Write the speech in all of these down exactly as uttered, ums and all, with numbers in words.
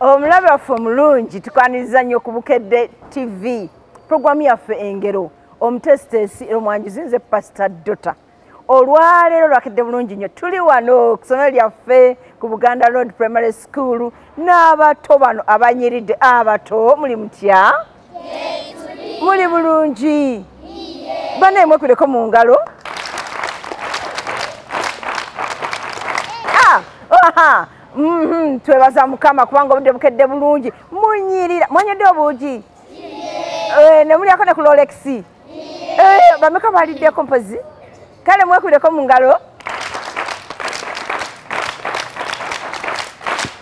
Omulaba ffe mulungi tukwaniriza nnyo ku Bukedde T V programu yaffe Engero omutestesi omwanjuzinze Pastor Dota olwaleero lwakedde bulungi nnyo tuli wano ku ssomero lyaffe ku Buganda Road Primary School n'abato bano abanyiridde abato muli mutya muli bulungi baneemwe kuleko mu ngalo ah Mhm, twebaza mukama kubanga obudde bukedde bulungi. Munyirira, mwanyedde obuugi. Eh, ne muli akona ku Rolex. Eh, bameka balidde kompozi. Kale mwe kuleko mu ngalo.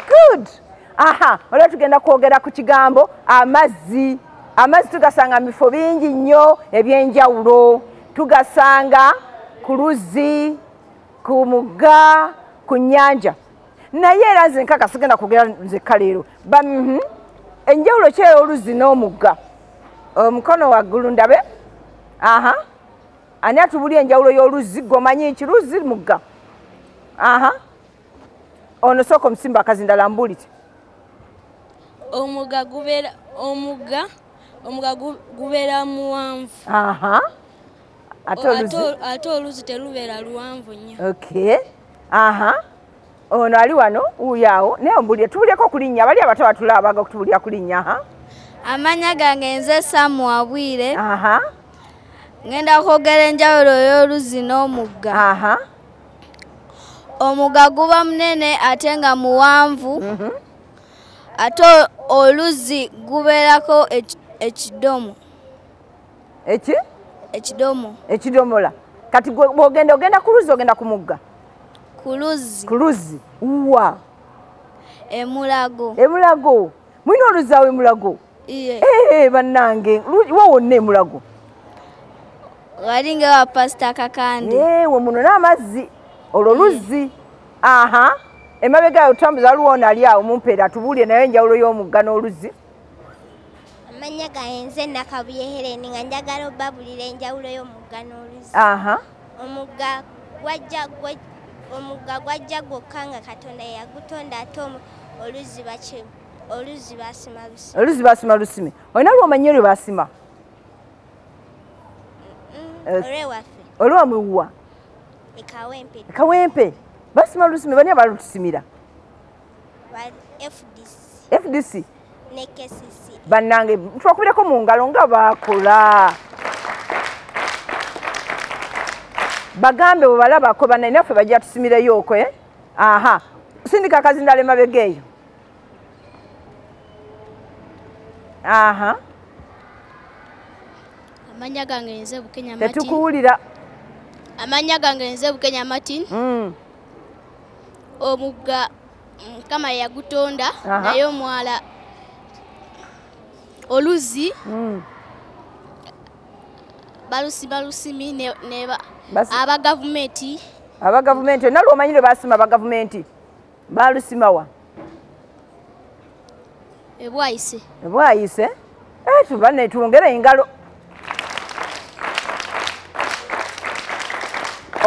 Good. Aha, olwo tugenda kwogera ku kigambo amazzi. Amazzi tugasanga mifo bingi nnyo ebyenjawulo. Tugasanga ku luzzi, ku mugga, ku nnyanja. Na yera zinkaka sigenda kugera nze kalero ba mhm enjawulo kye oluzi n'omugga omukono wa gulu ndabe aha ani atubuli enjawulo y'oluzi gomanyi ekiruzi mugga aha ono soko msimba akazindala mbuliti omugga gubera omugga omugga gubera muwanvu aha atoluzi atoluzi terubera luwanvu nya okay aha ono ali wano uyao ne mbulye tubuleko kulinya bali abato batulaba ga kutubulya kulinya ha amanya gangenze samu abwire aha ngenda kogerenja oloyo luzino omugga aha omugga guba munene atenga muwanvu mm -hmm. Ato oluzi guberako ekidomo eki ekidomo ekidomola kati bogenda ogenda kuluzi ogenda kumugga Kuluzi. Kuluzi. Uwa. Emulago. Emulago. Mwino luzawe emulago? Iye. Eee, banange. Wawo ne emulago? Walinge wa pasta kakandi. Eee, wamuno na mazi. Ololuzi. Aha. Emabega utambuza luwa onalia umumpeda. Tubuli na wenja ulo yomu gano oluzi. Amanyaga enze nakabye hele. Ninganjagalo babu lilenja ulo yomu gano oluzi. Aha. Omuga wajja wajja. Omugga gwajja gwokka nga Katonda yagutonda ate oluzi baki oluzi basima lusime oluzi basima lusime olina lw'omanyi lwe basima olwewaffe olwamuwa ekawempe ekawempe basima lusime bani abalutusimira F D C F D C ne K C C bannange twakubireko mu ngalo nga bakola bagambe obalaba ko bananaffe bajja tusimire yoko eh aha sindika kazindale mabegeyo aha amanya gangenze bukenya matin tetukuulira amanya gangenze bukenya matin mm omugga kama yagutonda nayo mwala oluzi mm balusi balusi mi ne neba aba governmenti aba governmenti na lwo manyire basima aba governmenti balusima wa ebwaise ebwaise eh tubane tuongera ingalo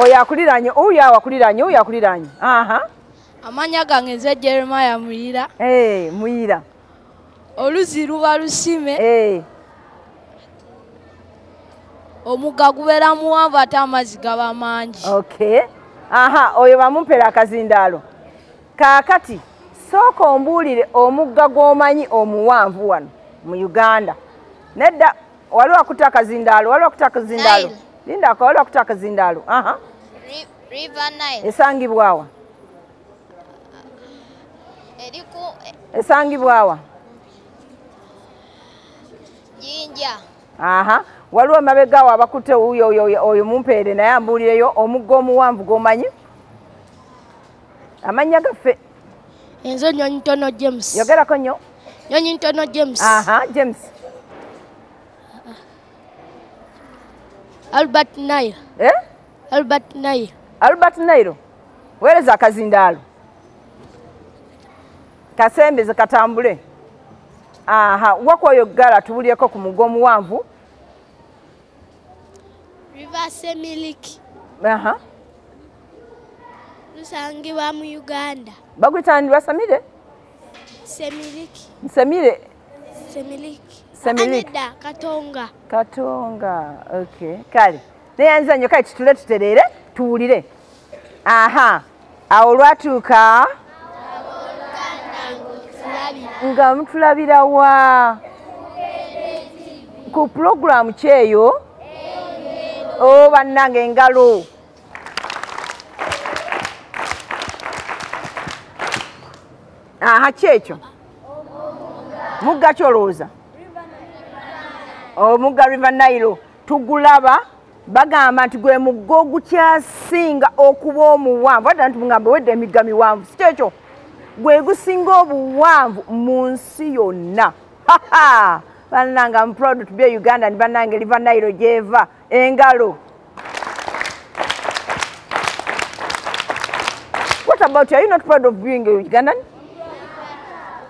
oya kuliranye uya wakuliranye uya kuliranye aha amanya gangenze Jeremiah muira eh muira oluzi ruba lusime eh Omugga gubera muwanvu ate amazzi gaba mangi. Okay. Aha, oyo bamumpera akazindalo. Kaakati, sooka ombuulire omugga gw'omanyi omuwanvu wano mu Uganda. Nedda, waliwo akuta akazindaalo, waliwo akuta akazindaalo. Lindako, waliwo akuta akazindaalo. Aha. River Nile. Esangibwawa. Eriku. Esangibwawa. Jinja. Aha. Waliwo mabega abakute uyo uyo uyo mumpere naye ambulireyo omuggo omuwanvu gomanyi amanya gaffe enzo nnyonyi ntono James yogerako nnyo nnyonyi ntono James aha James Albert Nairo. Eh? Albert Nairo. Albert Nairo. Where is Akazindalo? Kasembe zakatambule. Aha, wako yogala tuwulieko kumugomu wanvu. River Semilik. Aha. Lusangi wa mu Uganda. Baguita ndiwa Samide? Semilik. Samide? Semilik. Semilik. Anida, Katonga. Katonga, okay. Kali. Nea nza nyokai chitule tuterere, tuwulire. Aha. Aulwatuka. Nga mtulabira wa ku program cheyo o bannange Engero aha checho mugga choloza o mugga River Nile tugulaba bagamba nti gwe muggo gukyasinga okuba omuwanvu wadde nti mugambe wedde emigga miwanvu checho gwe gusinga obuwanvu mu nsi yonna. Ha ha! Bananga I'm proud to be a Uganda and bananga River Nile jeva. Engero. What about you? Are you not proud of being a Ugandan?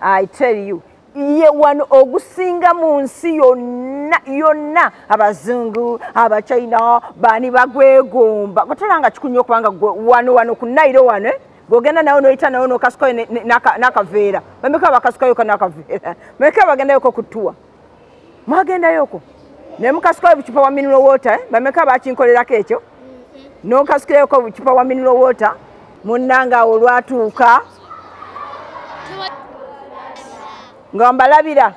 I tell you. Ye wano ogusinga mu nsi yonna yonna abazungu aba China bani bagwegomba. Kotalanga chikunyo kubanga wano wano ku Nile wano eh? Gogenda na ono itana ono kasuka naka nakavera. Bameka bakasuka yoka nakavera. Bameka bagenda yoko kutua. Magenda yoko. Ne mukasuka bichupa wa mineral water, eh? Bameka bakinkolera kecho. No kasuka yoko bichupa wa mineral water. Munanga olwatuka. Ngombalabira.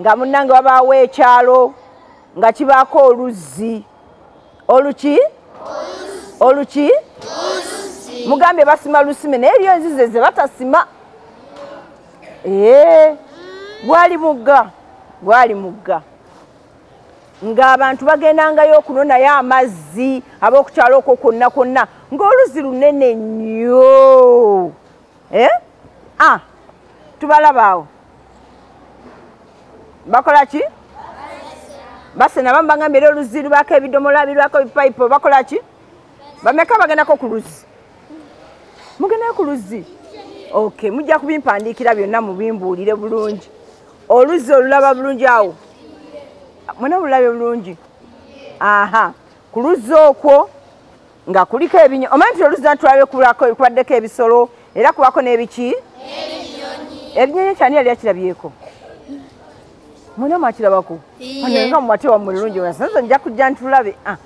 Nga munanga wabawe chalo. Nga kibako oluzi. Oluchi? Oluchi? Mugambe basima lusime ne elyo nzize batasima eh gwali mugga gwali mugga nga abantu bagenanga yo kunona ya amazzi abokukyalo okwo konna konna nga oluzi lunene nnyo eh ah tubalabaawo bakola ki basena bamba ngambe oluzi lubako ebidomola birwako bipipe bakola ki bameka bagenda ko kuluzi mugena kuluzi. Okay, mujja kubimpandikira byonna mubimbuulire bulungi. Oluzi olulaba bulungi awo. Mwana olulabe bulungi. Aha. Kuluzi okwo nga kuliko ebinyo. Omanti oluzi atulabe kulako kubaddeko ebisolo era kubako n'ebiki? Ebinyonyi. Ebinyonyi kyani yali akirabyeko. Mwana makirabako. Anenga mwatewa mu bulungi wasanze nja kujja ntulabe. Ah.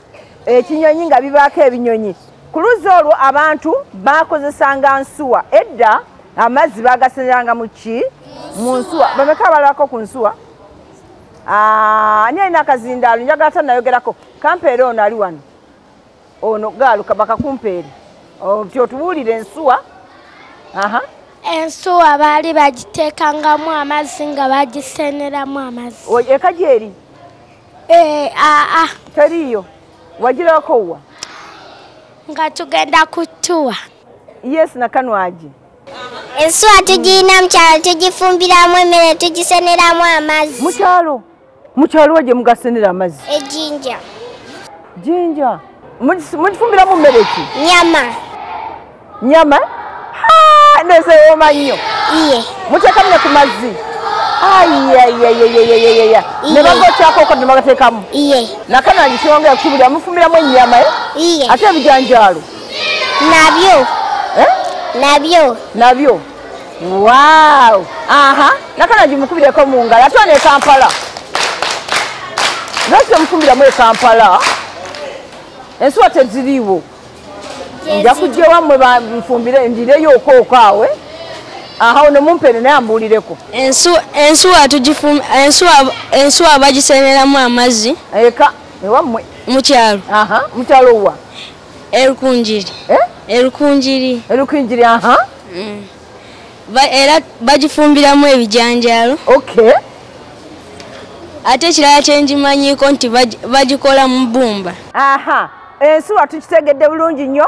Ekinyonyi nga bibaako ebinyonyi. Kuluzi olwo abantu bakozesanga nsuwa edda amazzi bagaseranga mu ki mu nsuwa bameka balako ku nsuwa ah anya ina Kazindaalo njagala tanayogerako kampeera ono ali wano ono galuka bakakumpeera obyo tuwulire nsuwa aha ensuwa baali bagiteekangamu amazzi nga bagiseneramu amazzi oye kajeri eh a a teriyo wagirako wa nga tugenda kutua. Yes, nakanwaji. Ensuwa tujina mchalo, tujifumbira mwemele, tujisenera mwamazi. Mchalo? Mchalo waje mga senera mazi? E Jinja. Jinja? Mjifumbira mwemele ki? Nyama. Nyama? Haa, nese yoma nyo. Iye. Mchakamina kumazi? Aya, ya, ya, ya, ya, ya, ya. Nebango chako kwa nimagatekamu? Iye. Nakana alisiwangu ya kutubulia, mfumbira mwe nyama eh? Iye. Ate vijanjalo? Nabyo. Eh? Nabyo. Nabyo. Wow. Aha. Nakana jimukubira kwa munga. Latuwa ne Kampala. Latuwa mfumbira mwe Kampala. Ensuwa teziriwo. Nja kujewa mwe mfumbira njire yoko ukawe. Aha ono mumpene naye ambulireko. Ensu ensu atujifum ensu ensu abajisenera mu amazi. Eka ewa mwe mukyalo. Aha mukyalo wa. Erukunjiri. Eh? Erukunjiri. Erukunjiri aha. Mm. Ba era bajifumbira mu ebijanjalo. Okay. Ate kirala kyenjimanyiko nti bagikola mu bbumba. Aha. Ensu atukitegedde bulungi nnyo.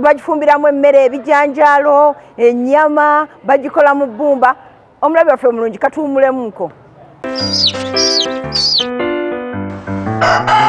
Bajifumbira mu emmere ebijanjalo ennyama bagikola mu bbumba omulabi waffe omulungi katuwumulemu nko